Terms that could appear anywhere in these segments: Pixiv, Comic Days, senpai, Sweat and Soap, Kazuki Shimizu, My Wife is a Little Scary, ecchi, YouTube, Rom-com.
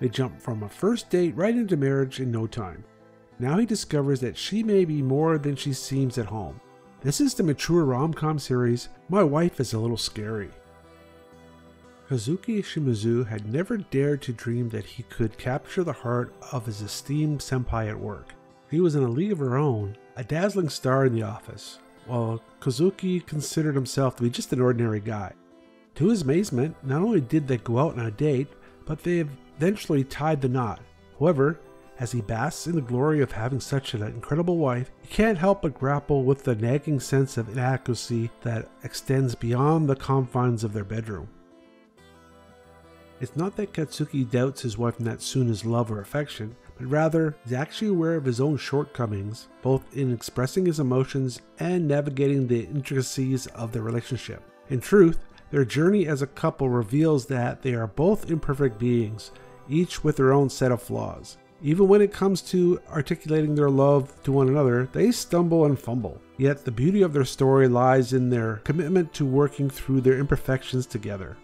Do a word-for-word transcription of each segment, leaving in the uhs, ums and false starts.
They jump from a first date right into marriage in no time. Now he discovers that she may be more than she seems at home. This is the mature rom-com series, My Wife is a Little Scary. Kazuki Shimizu had never dared to dream that he could capture the heart of his esteemed senpai at work. He was in a league of her own, a dazzling star in the office, while Kazuki considered himself to be just an ordinary guy. To his amazement, not only did they go out on a date, but they eventually tied the knot. However, as he basks in the glory of having such an incredible wife, he can't help but grapple with the nagging sense of inadequacy that extends beyond the confines of their bedroom. It's not that Kazuki doubts his wife Natsuna's love or affection, but rather he's actually aware of his own shortcomings, both in expressing his emotions and navigating the intricacies of their relationship. In truth, their journey as a couple reveals that they are both imperfect beings, each with their own set of flaws. Even when it comes to articulating their love to one another, they stumble and fumble. Yet the beauty of their story lies in their commitment to working through their imperfections together.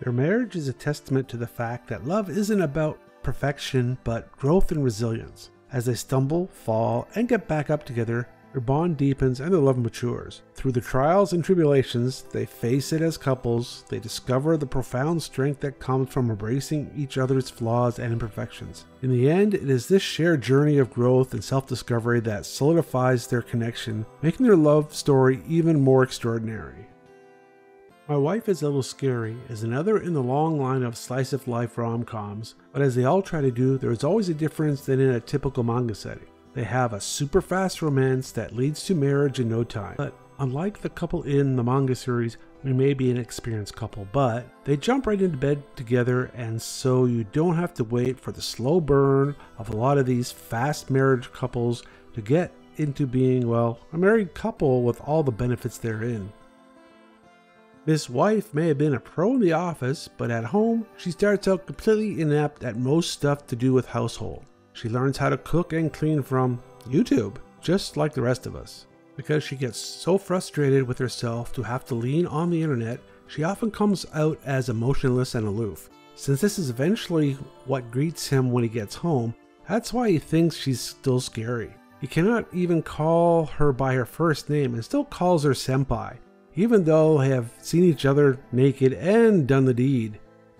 Their marriage is a testament to the fact that love isn't about perfection, but growth and resilience. As they stumble, fall, and get back up together, their bond deepens and their love matures. Through the trials and tribulations they face it as couples, they discover the profound strength that comes from embracing each other's flaws and imperfections. In the end, it is this shared journey of growth and self-discovery that solidifies their connection, making their love story even more extraordinary. My Wife is a Little Scary is another in the long line of slice-of-life rom-coms, but as they all try to do, there is always a difference than in a typical manga setting. They have a super-fast romance that leads to marriage in no time. But unlike the couple in the manga series, we may be an experienced couple, but they jump right into bed together, and so you don't have to wait for the slow burn of a lot of these fast marriage couples to get into being, well, a married couple with all the benefits therein. This wife may have been a pro in the office, but at home, she starts out completely inept at most stuff to do with household. She learns how to cook and clean from YouTube, just like the rest of us. Because she gets so frustrated with herself to have to lean on the internet, she often comes out as emotionless and aloof. Since this is eventually what greets him when he gets home, that's why he thinks she's still scary. He cannot even call her by her first name and still calls her senpai, even though they have seen each other naked and done the deed.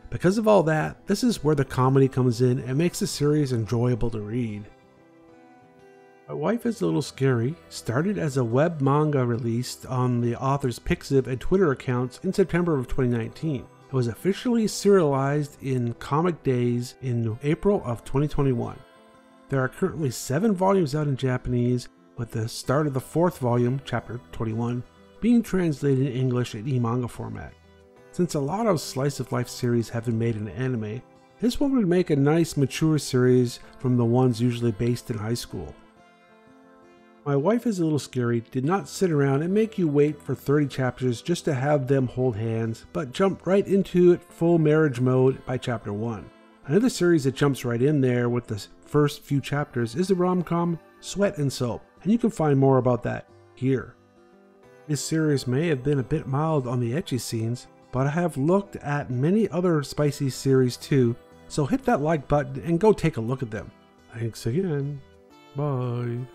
Because of all that, this is where the comedy comes in and makes the series enjoyable to read. My Wife is a Little Scary started as a web manga released on the author's Pixiv and Twitter accounts in September of twenty nineteen. It was officially serialized in Comic Days in April of twenty twenty-one. There are currently seven volumes out in Japanese, with the start of the fourth volume, Chapter twenty-one, being translated in English in e-manga format. Since a lot of slice-of-life series have been made in anime, this one would make a nice mature series from the ones usually based in high school. My Wife is a Little Scary did not sit around and make you wait for thirty chapters just to have them hold hands, but jumped right into it full marriage mode by chapter one. Another series that jumps right in there with the first few chapters is the rom-com Sweat and Soap, and you can find more about that here. This series may have been a bit mild on the ecchi scenes, but I have looked at many other spicy series too, so hit that like button and go take a look at them. Thanks again. Bye.